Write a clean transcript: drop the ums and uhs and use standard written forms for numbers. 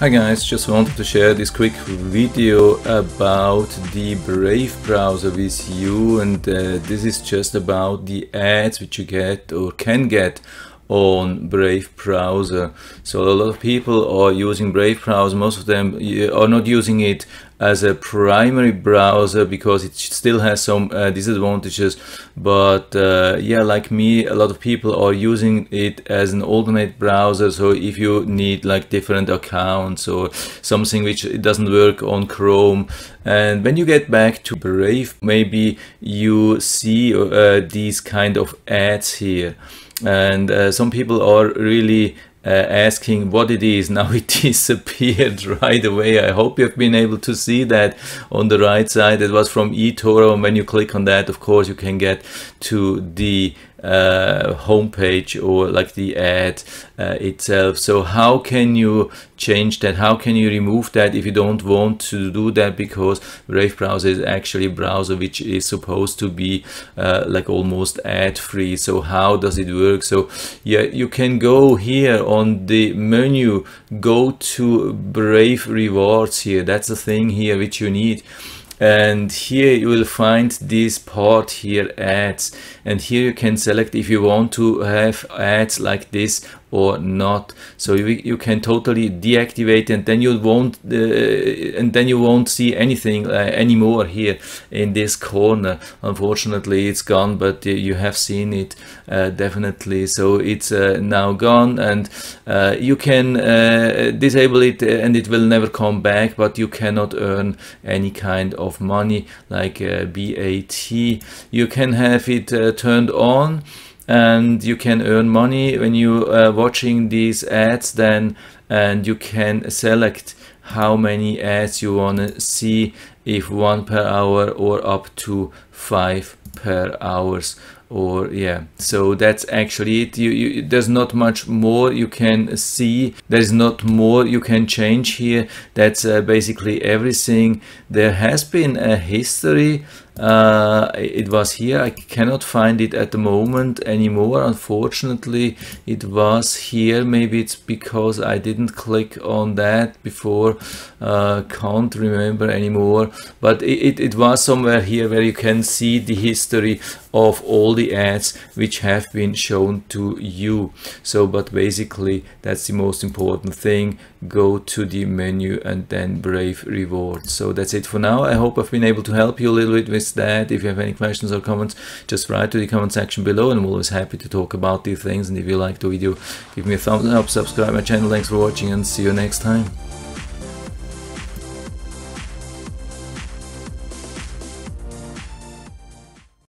Hi guys, just wanted to share this quick video about the Brave browser with you, and this is just about the ads which you get or can get on Brave browser. So a lot of people are using Brave browser. Most of them are not using it as a primary browser because it still has some disadvantages, but yeah, like me, a lot of people are using it as an alternate browser. So if you need like different accounts or something which doesn't work on Chrome, and when you get back to Brave, maybe you see these kind of ads here, and some people are really asking what it is. Now it disappeared right away. I hope you've been able to see that on the right side. It was from eToro, and when you click on that, of course, you can get to the homepage or like the ad itself. So how can you change that? How can you remove that if you don't want to do that? Because Brave browser is actually a browser which is supposed to be like almost ad-free. So how does it work? So yeah, you can go here on the menu, go to Brave Rewards here. That's the thing here which you need. And here you will find this part here, ads, and here you can select if you want to have ads like this or not. So you can totally deactivate, and then you won't see anything anymore here in this corner. Unfortunately it's gone, but you have seen it definitely. So it's now gone, and you can disable it and it will never come back, but you cannot earn any kind of money like BAT. You can have it turned on, and you can earn money when you are watching these ads then, and you can select how many ads you want to see, if 1 per hour or up to 5 per hour, or yeah. So that's actually it. There's not much more you can see. There's not more you can change here. That's basically everything. There has been a history. It was here. I cannot find it at the moment anymore, unfortunately. It was here. Maybe it's because I didn't click on that before. Can't remember anymore, but it was somewhere here where you can see the history of all the ads which have been shown to you. So but basically that's the most important thing. Go to the menu and then Brave Rewards. So that's it for now. I hope I've been able to help you a little bit with that. If you have any questions or comments, just write to the comment section below, and I'm always happy to talk about these things. And if you like the video, give me a thumbs up, subscribe my channel. Thanks for watching, and see you next time.